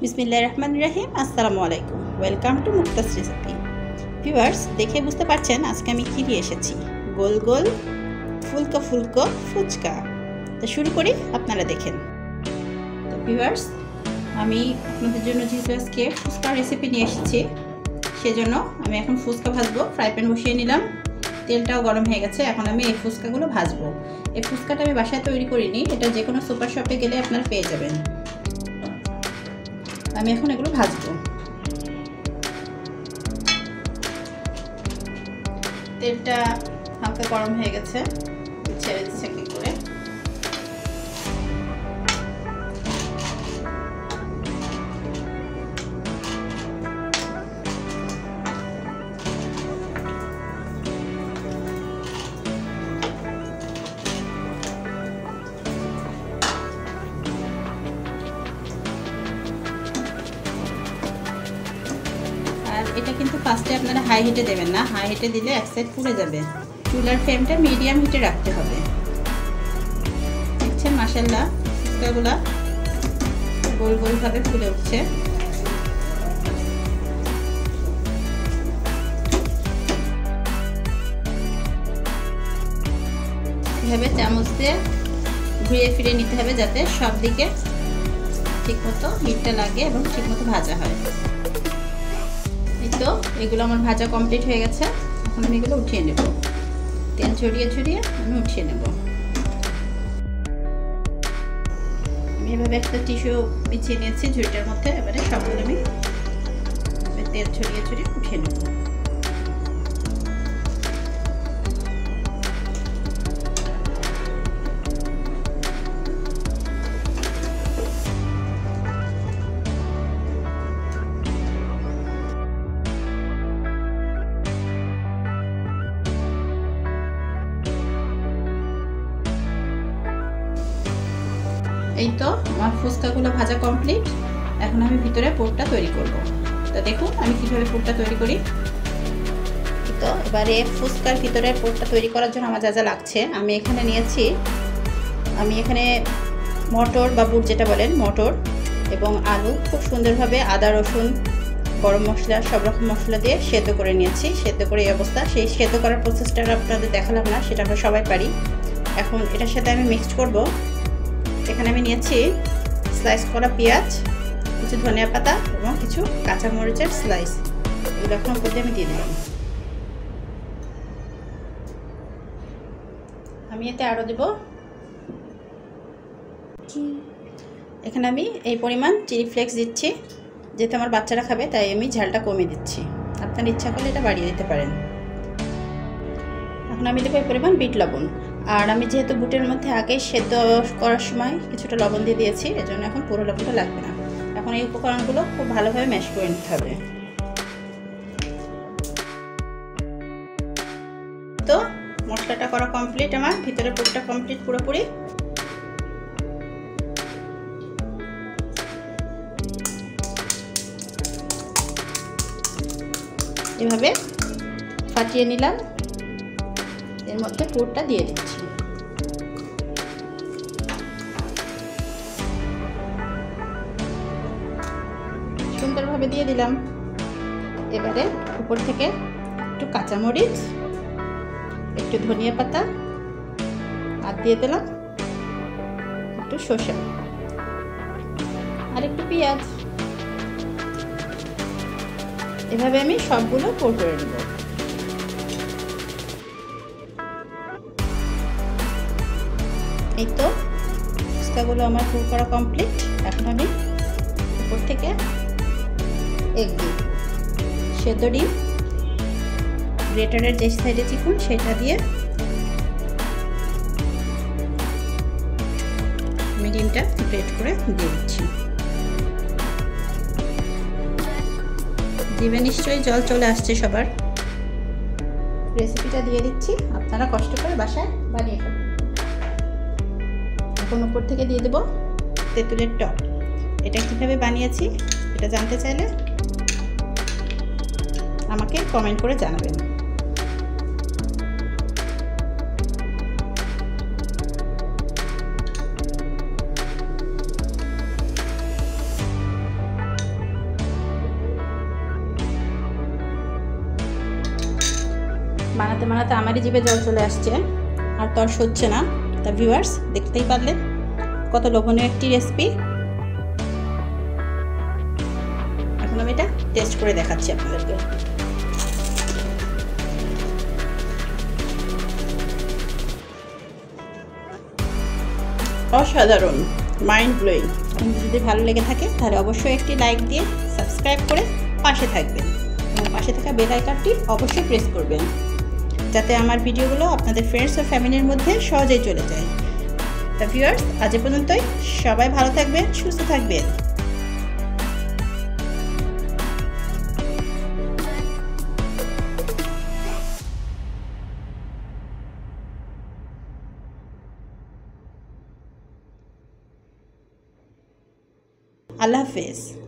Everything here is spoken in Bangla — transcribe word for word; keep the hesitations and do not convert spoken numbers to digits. बिस्मिल्लाहिर्रहमानिर्रहीम अस्सलामु अलैकुम welcome to Mukta's recipe viewers देखे बुझते पारछेन आजके आमी कि निये एसेछि गोल गोल फुलको फुलको फुचका। तो शुरू करी आपनारा देखें। तो व्यूअर्स आमी आपनादेर जोन्नो जेहेतु आजके फुचका रेसिपि निये एसेछि सेजोन्नो आमी एखन फुचका भाजबो। फ्राई पैन बसिए निलाम, तेलटाओ गरम हয়ে গেছে। এখন আমি এই ফুচকাগুলো ভাজবো। এই ফুচকাটা আমি বাসায় তৈরি করিনি, এটা যে কোনো সুপার শপে গেলে আপনারা পেয়ে যাবেন। আমি এখন এগুলো ভাজবো। তেলটা হালকা গরম হয়ে গেছে, ছেড়ে দিচ্ছি কি করে। এটা কিন্তু ফার্স্টে আপনারা হাই হিটে দেবেন না, হাই হিটে দিলে এক সাইড পুড়ে যাবে। চুলার ফ্লেমটা মিডিয়াম হিটে রাখতে হবে। দেখছেন মাশাআল্লাহ ফুচকাগুলো গোল গোল ভাবে ফুলে উঠছে। এভাবে চামচ দিয়ে ঘুরে ফিরে নিতে হবে যাতে সব দিকে ঠিকমতো হিটটা লাগে এবং ঠিকমতো ভাজা হয়। তো এগুলো আমার ভাজা কমপ্লিট হয়ে গেছে। এখন আমি এগুলো উঠিয়ে নেব, তেল ছড়িয়ে ছড়িয়ে আমি উঠিয়ে নেব। আমি এভাবে একটা টিস্যু বিছিয়ে নিয়েছি ঝুড়িটার মধ্যে। এবারে সবগুলো আমি তেল ছড়িয়ে ছড়িয়ে উঠিয়ে নেব। এই তো আমার ফুচকাগুলো ভাজা কমপ্লিট। এখন আমি ভিতরে পুরটা তৈরি করব। তো দেখুন আমি কিভাবে পুরটা তৈরি করি। তো এবারে ফুচকার ভিতরে পুরটা তৈরি করার জন্য আমার যা যা লাগছে আমি এখানে নিয়েছি। আমি এখানে মটর বা বুট যেটা বলেন, মটর এবং আলু খুব সুন্দরভাবে আদা রসুন গরম মশলা সব রকম মশলা দিয়ে সেদ্ধ করে নিয়েছি। সেদ্ধ করে এই অবস্থা, সেই সেদ্ধ করার প্রসেসটা আপনাদের দেখালাম না, সেটা আমরা সবাই পারি। এখন এটার সাথে আমি মিক্সড করব। এখানে আমি নিয়েছি স্লাইস করা পেঁয়াজ, কিছু ধনিয়া পাতা এবং কিছু কাঁচামরিচের স্লাইস। এগুলো এখন উপর দিয়ে আমি দিয়ে দিলাম। আমি এতে আরও দেব। এখানে আমি এই পরিমাণ চিলি ফ্লেক্স দিচ্ছি, যেহেতু আমার বাচ্চারা খাবে তাই আমি ঝালটা কমিয়ে দিচ্ছি। আপনার ইচ্ছা করলে এটা বাড়িয়ে দিতে পারেন। এখন আমি দেবো এই পরিমাণ বিট লবণ। আর আমি যেহেতু বুটের মধ্যে আগে সেদ্ধ করার সময় কিছুটা লবণ দিয়ে দিয়েছি, এজন্য এখন পুরো লবণটা লাগবে না। এখন এই উপকরণগুলো খুব ভালোভাবে ম্যাশ করে নিতে হবে। তো মশলাটা করা কমপ্লিট, আমার ভিতরে পুরটা কমপ্লিট পুরোপুরি। এভাবে ফাটিয়ে নিলাম, এর মধ্যে পুরটা দিয়ে দিচ্ছি। সুন্দরভাবে দিয়ে দিলাম। এবারে উপর থেকে একটু কাঁচামরিচ, একটু ধনিয়া পাতা আর দিয়ে দিলাম একটু সরষে আর একটু পেঁয়াজ। এভাবে আমি সবগুলো পুর করে নেব। এই তো ফুচকাগুলো আমার পুর করা কমপ্লিট। এখন আমি উপর থেকে এক ডিম সেদ্ধ ডিম গ্রেটারের যে সাইডে চিকুন সেটা দিয়ে আমি ডিমটা গ্রেট করে দিয়ে দিচ্ছি। ডিমে নিশ্চয়ই জল চলে আসছে সবার। রেসিপিটা দিয়ে দিচ্ছি, আপনারা কষ্ট করে বাসায় বানিয়ে ফেলুন। এখন উপর থেকে দিয়ে দেবো তেঁতুলের টক। এটা কীভাবে বানিয়েছি এটা জানতে চাইলে আমাকে কমেন্ট করে জানাবেন। বানাতে বানাতে আমারই জিভে জল চলে আসছে, আর তর সচ্ছে না। তা ভিউয়ার্স দেখতেই পারলেন কত লোভনীয় একটি রেসিপি। এখন আমি এটা টেস্ট করে দেখাচ্ছি আপনাদেরকে। অসাধারণ, মাইন্ড ব্লোয়িং। যদি ভালো লেগে থাকে তাহলে অবশ্যই একটি লাইক দিয়ে সাবস্ক্রাইব করে পাশে থাকবেন এবং পাশে থাকা বেল আইকনটি অবশ্যই প্রেস করবেন, যাতে আমার ভিডিওগুলো আপনাদের ফ্রেন্ডস ও ফ্যামিলির মধ্যে সহজেই চলে যায়। তা ভিউয়ার্স আজ এ পর্যন্তই, সবাই ভালো থাকবেন, সুস্থ থাকবেন। I love this.